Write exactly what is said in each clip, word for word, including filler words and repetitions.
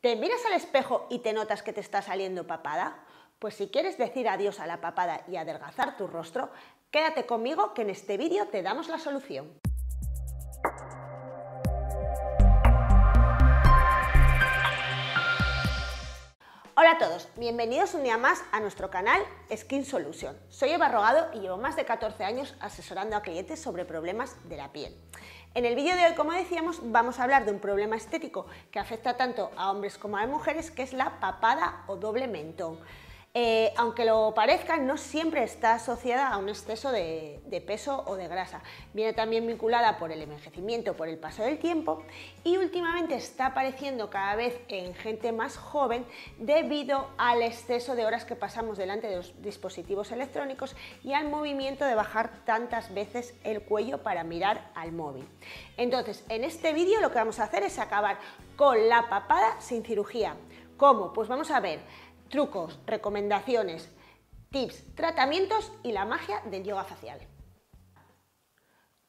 ¿Te miras al espejo y te notas que te está saliendo papada? Pues si quieres decir adiós a la papada y adelgazar tu rostro, quédate conmigo que en este vídeo te damos la solución. Hola a todos, bienvenidos un día más a nuestro canal Skin Solution. Soy Eva Rogado y llevo más de catorce años asesorando a clientes sobre problemas de la piel. En el vídeo de hoy, como decíamos, vamos a hablar de un problema estético que afecta tanto a hombres como a mujeres, que es la papada o doble mentón. Eh, aunque lo parezca, no siempre está asociada a un exceso de, de peso o de grasa. Viene también vinculada por el envejecimiento, por el paso del tiempo, y últimamente está apareciendo cada vez en gente más joven debido al exceso de horas que pasamos delante de los dispositivos electrónicos y al movimiento de bajar tantas veces el cuello para mirar al móvil. Entonces, en este vídeo lo que vamos a hacer es acabar con la papada sin cirugía. ¿Cómo? Pues vamos a ver trucos, recomendaciones, tips, tratamientos y la magia del yoga facial.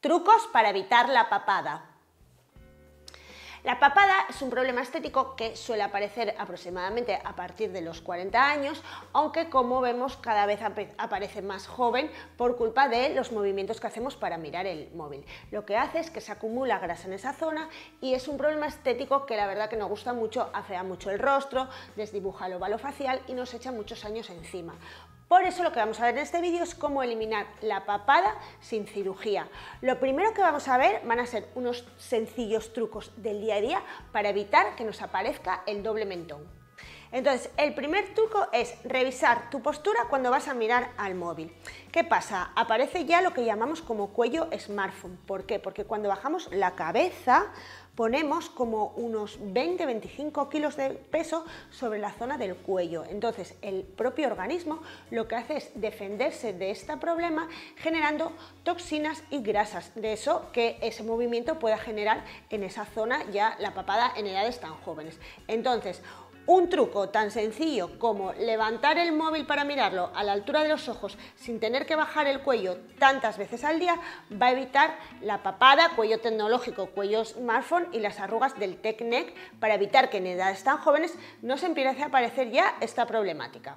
Trucos para evitar la papada. La papada es un problema estético que suele aparecer aproximadamente a partir de los cuarenta años, aunque como vemos cada vez aparece más joven por culpa de los movimientos que hacemos para mirar el móvil. Lo que hace es que se acumula grasa en esa zona y es un problema estético que la verdad que nos gusta mucho, afea mucho el rostro, desdibuja el óvalo facial y nos echa muchos años encima. Por eso lo que vamos a ver en este vídeo es cómo eliminar la papada sin cirugía. Lo primero que vamos a ver van a ser unos sencillos trucos del día a día para evitar que nos aparezca el doble mentón. Entonces, el primer truco es revisar tu postura cuando vas a mirar al móvil. ¿Qué pasa? Aparece ya lo que llamamos como cuello smartphone. ¿Por qué? Porque cuando bajamos la cabeza ponemos como unos veinte a veinticinco kilos de peso sobre la zona del cuello. Entonces, el propio organismo lo que hace es defenderse de este problema generando toxinas y grasas. De eso que ese movimiento pueda generar en esa zona ya la papada en edades tan jóvenes. Entonces, un truco tan sencillo como levantar el móvil para mirarlo a la altura de los ojos sin tener que bajar el cuello tantas veces al día va a evitar la papada, cuello tecnológico, cuello smartphone y las arrugas del tech neck para evitar que en edades tan jóvenes nos empiece a aparecer ya esta problemática.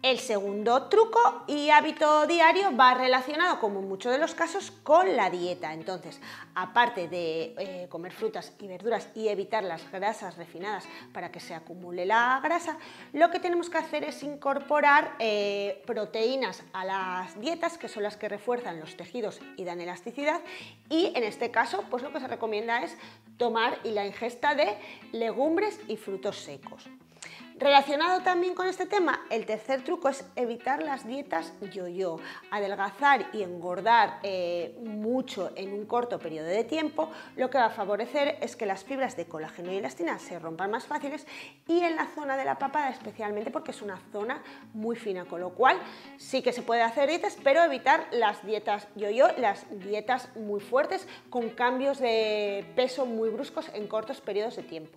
El segundo truco y hábito diario va relacionado, como en muchos de los casos, con la dieta. Entonces, aparte de eh, comer frutas y verduras y evitar las grasas refinadas para que se acumule la grasa, lo que tenemos que hacer es incorporar eh, proteínas a las dietas, que son las que refuerzan los tejidos y dan elasticidad, y en este caso pues lo que se recomienda es tomar y la ingesta de legumbres y frutos secos. Relacionado también con este tema, el tercer truco es evitar las dietas yo-yo. Adelgazar y engordar eh, mucho en un corto periodo de tiempo lo que va a favorecer es que las fibras de colágeno y elastina se rompan más fáciles y en la zona de la papada especialmente porque es una zona muy fina, con lo cual sí que se puede hacer dietas, pero evitar las dietas yo-yo, las dietas muy fuertes con cambios de peso muy bruscos en cortos periodos de tiempo.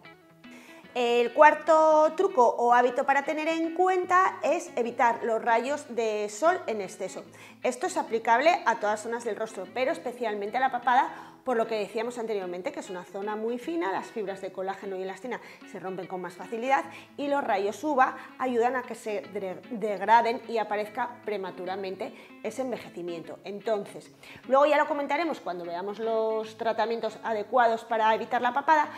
El cuarto truco o hábito para tener en cuenta es evitar los rayos de sol en exceso. Esto es aplicable a todas las zonas del rostro, pero especialmente a la papada, por lo que decíamos anteriormente, que es una zona muy fina, las fibras de colágeno y elastina se rompen con más facilidad y los rayos U V A ayudan a que se degraden y aparezca prematuramente ese envejecimiento. Entonces, luego ya lo comentaremos cuando veamos los tratamientos adecuados para evitar la papada,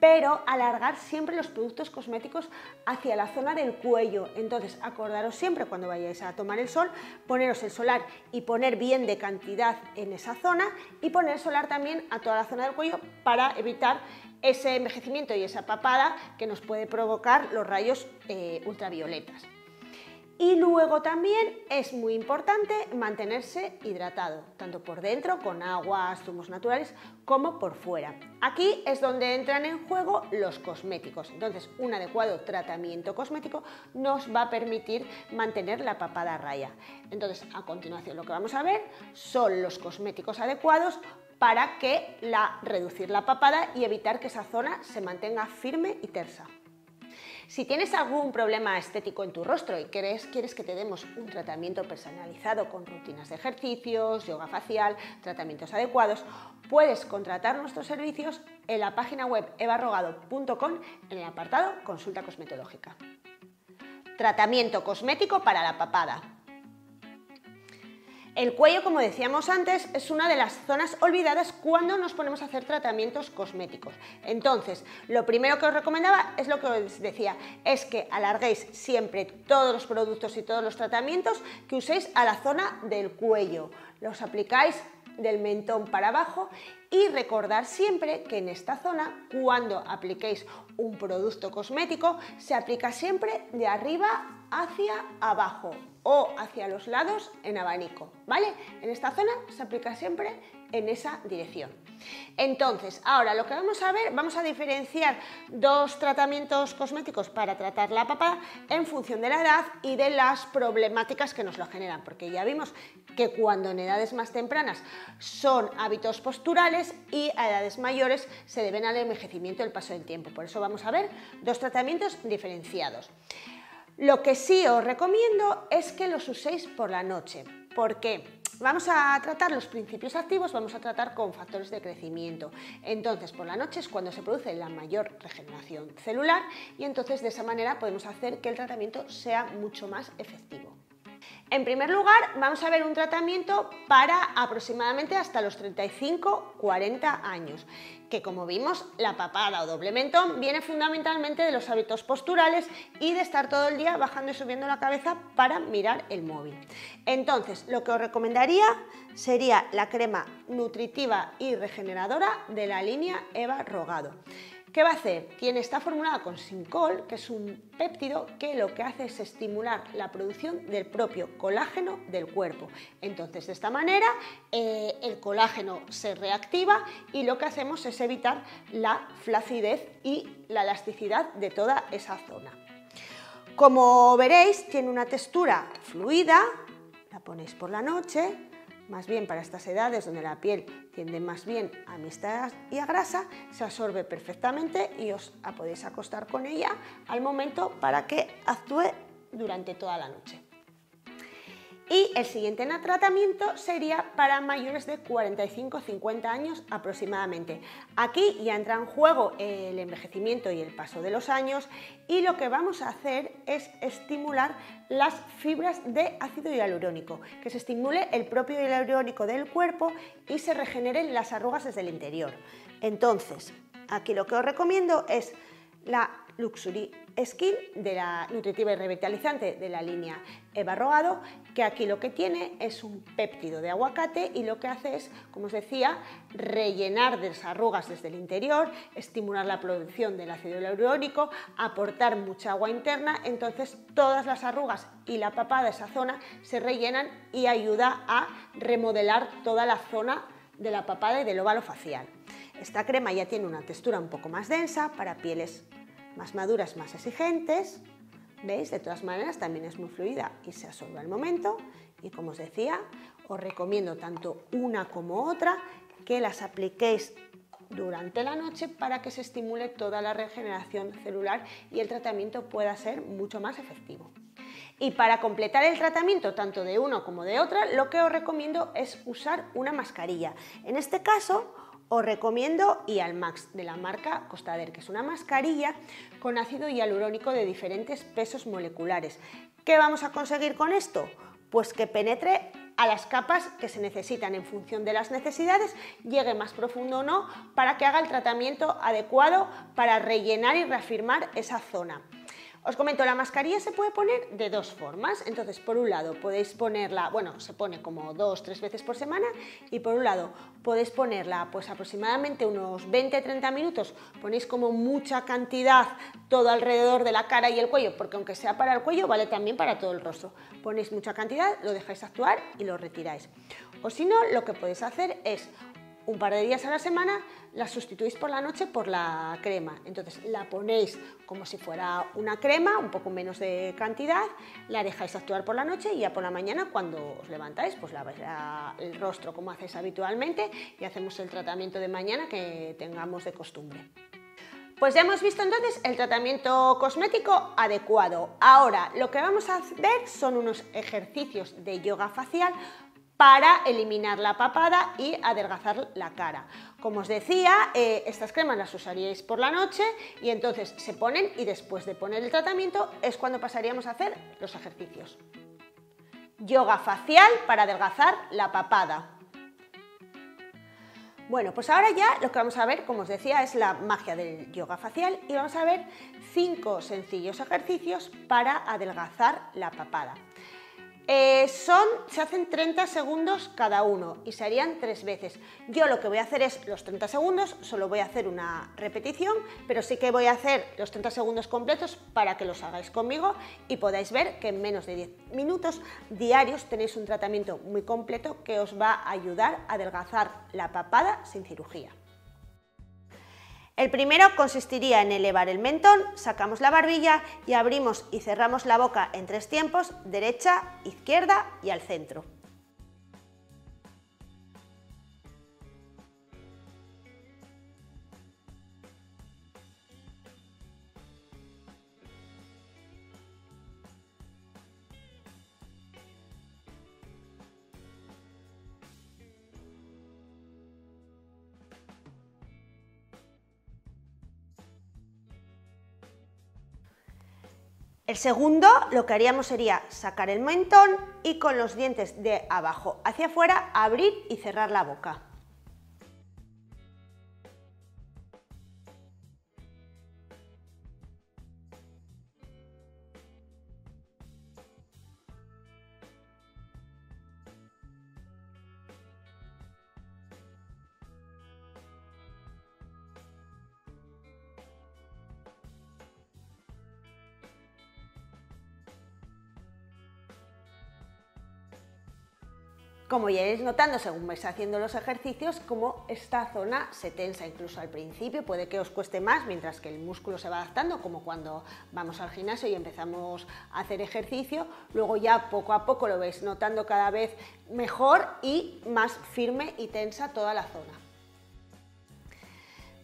pero alargar siempre los productos cosméticos hacia la zona del cuello. Entonces, acordaros siempre cuando vayáis a tomar el sol, poneros el solar y poner bien de cantidad en esa zona y poner solar también a toda la zona del cuello para evitar ese envejecimiento y esa papada que nos puede provocar los rayos eh, ultravioletas. Y luego también es muy importante mantenerse hidratado, tanto por dentro con aguas, zumos naturales, como por fuera. Aquí es donde entran en juego los cosméticos. Entonces, un adecuado tratamiento cosmético nos va a permitir mantener la papada a raya. Entonces, a continuación lo que vamos a ver son los cosméticos adecuados para que la, reducir la papada y evitar que esa zona se mantenga firme y tersa. Si tienes algún problema estético en tu rostro y quieres, quieres que te demos un tratamiento personalizado con rutinas de ejercicios, yoga facial, tratamientos adecuados, puedes contratar nuestros servicios en la página web eva rogado punto com en el apartado Consulta Cosmetológica. Tratamiento cosmético para la papada. El cuello, como decíamos antes, es una de las zonas olvidadas cuando nos ponemos a hacer tratamientos cosméticos. Entonces, lo primero que os recomendaba es lo que os decía, es que alarguéis siempre todos los productos y todos los tratamientos que uséis a la zona del cuello. Los aplicáis del mentón para abajo y recordar siempre que en esta zona, cuando apliquéis un producto cosmético, se aplica siempre de arriba hacia abajo o hacia los lados en abanico, ¿vale? En esta zona se aplica siempre en esa dirección. Entonces, ahora lo que vamos a ver, vamos a diferenciar dos tratamientos cosméticos para tratar la papada en función de la edad y de las problemáticas que nos lo generan, porque ya vimos que cuando en edades más tempranas son hábitos posturales y a edades mayores se deben al envejecimiento y el paso del tiempo. Por eso vamos a ver dos tratamientos diferenciados. Lo que sí os recomiendo es que los uséis por la noche. ¿Por qué? Vamos a tratar los principios activos, vamos a tratar con factores de crecimiento. Entonces, por la noche es cuando se produce la mayor regeneración celular y entonces de esa manera podemos hacer que el tratamiento sea mucho más efectivo. En primer lugar, vamos a ver un tratamiento para aproximadamente hasta los treinta y cinco cuarenta años, que como vimos, la papada o doble mentón viene fundamentalmente de los hábitos posturales y de estar todo el día bajando y subiendo la cabeza para mirar el móvil. Entonces, lo que os recomendaría sería la crema nutritiva y regeneradora de la línea Eva Rogado. ¿Qué va a hacer? Tiene, está formulada con Syncol, que es un péptido que lo que hace es estimular la producción del propio colágeno del cuerpo. Entonces, de esta manera, eh, el colágeno se reactiva y lo que hacemos es evitar la flacidez y la elasticidad de toda esa zona. Como veréis, tiene una textura fluida, la ponéis por la noche, más bien para estas edades donde la piel tiende más bien a mixta y a grasa, se absorbe perfectamente y os podéis acostar con ella al momento para que actúe durante toda la noche. Y el siguiente tratamiento sería para mayores de cuarenta y cinco cincuenta años aproximadamente. Aquí ya entra en juego el envejecimiento y el paso de los años y lo que vamos a hacer es estimular las fibras de ácido hialurónico, que se estimule el propio hialurónico del cuerpo y se regeneren las arrugas desde el interior. Entonces, aquí lo que os recomiendo es la Luxury Skin, de la nutritiva y revitalizante de la línea Eva Rogado, que aquí lo que tiene es un péptido de aguacate y lo que hace es, como os decía, rellenar de las arrugas desde el interior, estimular la producción del ácido hialurónico, aportar mucha agua interna, entonces todas las arrugas y la papada de esa zona se rellenan y ayuda a remodelar toda la zona de la papada y del óvalo facial. Esta crema ya tiene una textura un poco más densa para pieles más maduras, más exigentes, ¿veis? De todas maneras también es muy fluida y se absorbe al momento y como os decía, os recomiendo tanto una como otra que las apliquéis durante la noche para que se estimule toda la regeneración celular y el tratamiento pueda ser mucho más efectivo. Y para completar el tratamiento tanto de uno como de otra, lo que os recomiendo es usar una mascarilla. En este caso, os recomiendo Ialmax de la marca Costader, que es una mascarilla con ácido hialurónico de diferentes pesos moleculares. ¿Qué vamos a conseguir con esto? Pues que penetre a las capas que se necesitan en función de las necesidades, llegue más profundo o no, para que haga el tratamiento adecuado para rellenar y reafirmar esa zona. Os comento, la mascarilla se puede poner de dos formas, entonces por un lado podéis ponerla, bueno, se pone como dos, tres veces por semana y por un lado podéis ponerla pues aproximadamente unos veinte treinta minutos, ponéis como mucha cantidad todo alrededor de la cara y el cuello, porque aunque sea para el cuello vale también para todo el rostro, ponéis mucha cantidad, lo dejáis actuar y lo retiráis, o si no, lo que podéis hacer es un par de días a la semana la sustituís por la noche por la crema, entonces la ponéis como si fuera una crema, un poco menos de cantidad, la dejáis actuar por la noche y ya por la mañana cuando os levantáis pues laváis la, el rostro como hacéis habitualmente y hacemos el tratamiento de mañana que tengamos de costumbre. Pues ya hemos visto entonces el tratamiento cosmético adecuado. Ahora lo que vamos a ver son unos ejercicios de yoga facial para eliminar la papada y adelgazar la cara. Como os decía, eh, estas cremas las usaríais por la noche y entonces se ponen y después de poner el tratamiento es cuando pasaríamos a hacer los ejercicios. Yoga facial para adelgazar la papada. Bueno, pues ahora ya lo que vamos a ver, como os decía, es la magia del yoga facial y vamos a ver cinco sencillos ejercicios para adelgazar la papada. Eh, son, se hacen treinta segundos cada uno y se harían tres veces. Yo lo que voy a hacer es los treinta segundos, solo voy a hacer una repetición, pero sí que voy a hacer los treinta segundos completos para que los hagáis conmigo y podáis ver que en menos de diez minutos diarios tenéis un tratamiento muy completo que os va a ayudar a adelgazar la papada sin cirugía. El primero consistiría en elevar el mentón, sacamos la barbilla y abrimos y cerramos la boca en tres tiempos, derecha, izquierda y al centro. El segundo, lo que haríamos sería sacar el mentón y con los dientes de abajo hacia afuera abrir y cerrar la boca. Como ya iréis notando según vais haciendo los ejercicios, como esta zona se tensa, incluso al principio puede que os cueste más mientras que el músculo se va adaptando, como cuando vamos al gimnasio y empezamos a hacer ejercicio, luego ya poco a poco lo vais notando cada vez mejor y más firme y tensa toda la zona.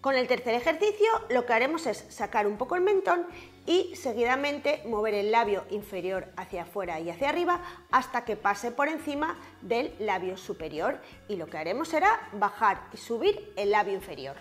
Con el tercer ejercicio lo que haremos es sacar un poco el mentón y seguidamente mover el labio inferior hacia afuera y hacia arriba hasta que pase por encima del labio superior y lo que haremos será bajar y subir el labio inferior.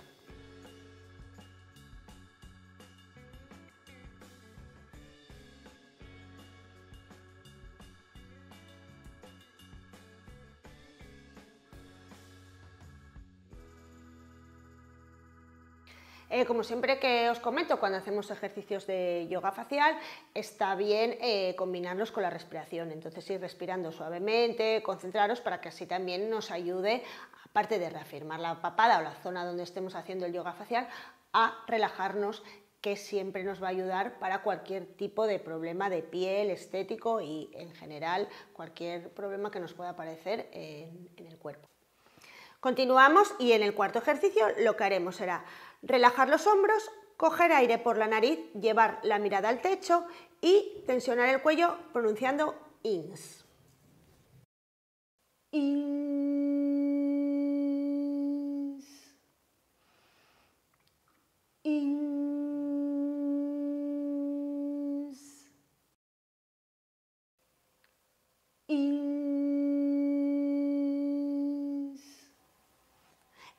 Eh, como siempre que os comento, cuando hacemos ejercicios de yoga facial está bien eh, combinarlos con la respiración, entonces ir respirando suavemente, concentraros para que así también nos ayude, aparte de reafirmar la papada o la zona donde estemos haciendo el yoga facial, a relajarnos, que siempre nos va a ayudar para cualquier tipo de problema de piel, estético y en general cualquier problema que nos pueda aparecer en, en el cuerpo. Continuamos y en el cuarto ejercicio lo que haremos será relajar los hombros, coger aire por la nariz, llevar la mirada al techo y tensionar el cuello pronunciando INS. INS. INS. INS.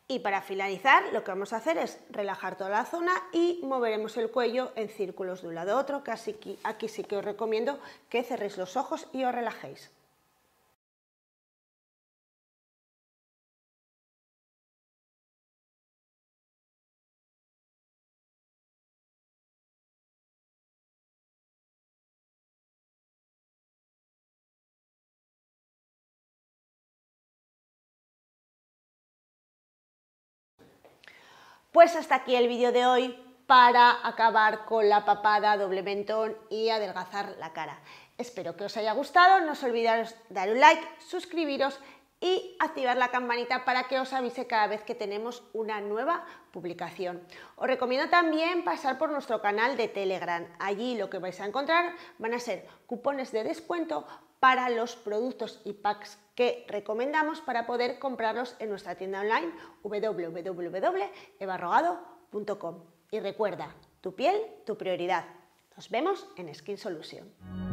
Y para finalizar, lo que vamos a hacer es relajar toda la zona y moveremos el cuello en círculos de un lado a otro, que aquí, aquí sí que os recomiendo que cerréis los ojos y os relajéis. Pues hasta aquí el vídeo de hoy para acabar con la papada, doble mentón y adelgazar la cara. Espero que os haya gustado, no os olvidéis de dar un like, suscribiros y activar la campanita para que os avise cada vez que tenemos una nueva publicación. Os recomiendo también pasar por nuestro canal de Telegram, allí lo que vais a encontrar van a ser cupones de descuento para los productos y packs que recomendamos para poder comprarlos en nuestra tienda online doble u doble u doble u punto eva rogado punto com. Y Y recuerda, tu piel, tu prioridad. Nos vemos en Skin Solution.